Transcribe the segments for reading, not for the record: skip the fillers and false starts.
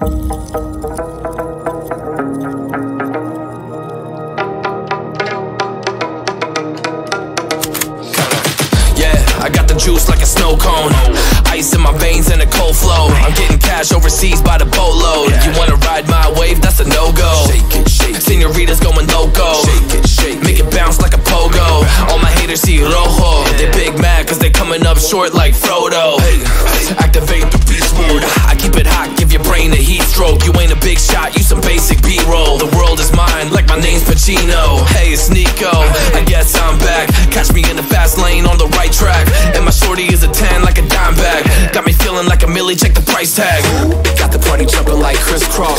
I got the juice like a snow cone, ice in my veins and a cold flow. I'm getting cash overseas by the boatload. You wanna ride my wave? That's a no-go. Señoritas going loco, make it bounce like a pogo. All my haters see rojo, they big mad cause they coming up short like Frodo. Activate the beast mode, I keep it hot, give your brain a heat stroke. You ain't a big shot, you some basic B-roll. The world is mine like my name's Pacino. Hey, it's Nico, I guess I'm back. Catch me in the fast lane on the right track. And my shorty is a 10 like a dime bag. Got me feeling like a milli, check the price tag. Got the party jumping like crisscross.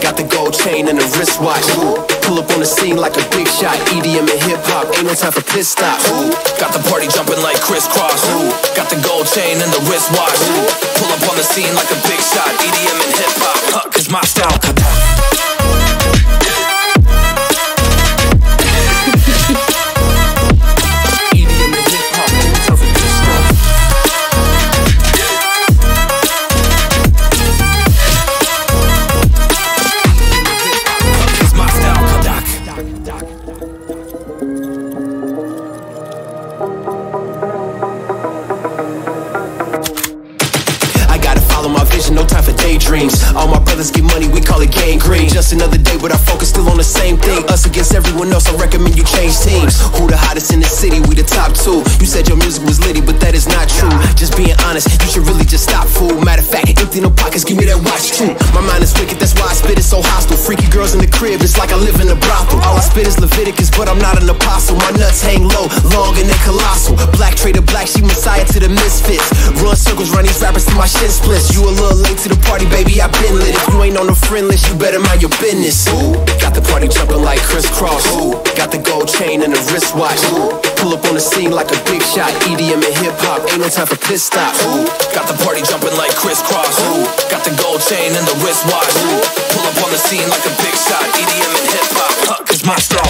Got the gold chain and the wristwatch. Pull up on the scene like a big shot. EDM and hip-hop, ain't no time for piss stops. Got the party jumping like crisscross. Got the gold chain and the wristwatch. Pull up on the scene like a big shot. EDM and hip-hop, huh, is my style. No time for daydreams. All my brothers get money, we call it gangrene. Just another day, but our focus still on the same thing. Us against everyone else, I recommend you change teams. Who the hottest in the city? We the top two. You said your music was litty, but that is not true. Just being honest, you should really just stop, fool. Matter of fact, empty no pockets, give me that watch too. My mind is wicked, that's why I spit it so hostile. Freaky girls in the crib, it's like I live in a brothel. All I spit is Leviticus, but I'm not an apostle. My nuts hang low, long and they're colossal. Black trader black, she messiah to the misfits. Run circles, run these rappers till my shit splits. You a little late to the party, baby, I been lit. If you ain't on the friend list, you better mind your business. Ooh, got the party jumping like crisscross. Got the gold chain and the wristwatch. Pull up on the scene like a big shot. EDM and hip-hop, ain't no time for piss stops. Got the party jumping like crisscross. Got the gold chain and the wristwatch. Pull up on the scene like a big shot. EDM and hip-hop, huh, is my style.